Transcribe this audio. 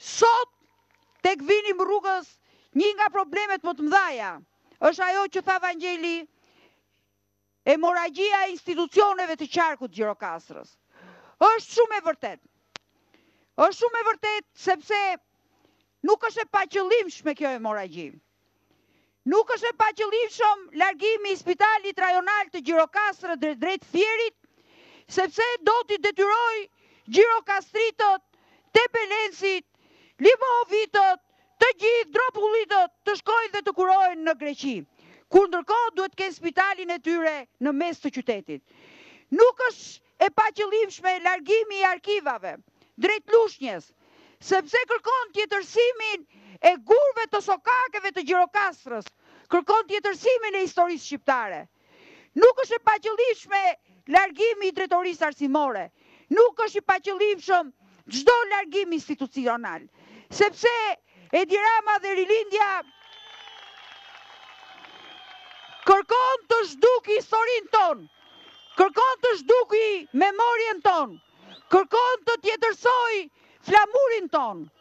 Sot, tek vinim rrugës, një nga problemet më të mëdhaja, është ajo që tha Vangjeli, hemoragjia e institucioneve të qarkut Gjirokastrës. Është shumë e vërtet. Është shumë e vërtet sepse nuk është e paqëllimshme kjo hemoragji. Nuk është e paqëllimshëm largimi i spitalit rajonal të Gjirokastrës drejt Fierit, sepse do t'i detyroj Gjirokastritët, Tepelensit, Libohovitët, të gjithë dropullitët të shkojnë dhe të kurojnë në Greqi, ku ndërkohë duhet kenë spitalin e tyre në mes të qytetit. Nuk është e paqëllimshme largimi i arkivave drejt Lushnjes, sepse kërkon tjetërsimin e gurve të sokakeve të Gjirokastrës, kërkon tjetërsimin e historisë shqiptare. Nuk është e paqëllimshme largimi i drejtorisë arsimore, nuk është i paqëllimshëm çdo largim institucional, sepse Edi Rama dhe Rilindja kërkon të zhduki historinë tonë, kërkon të zhduki memorien tonë, kërkon të tjetërsoj flamurin tonë.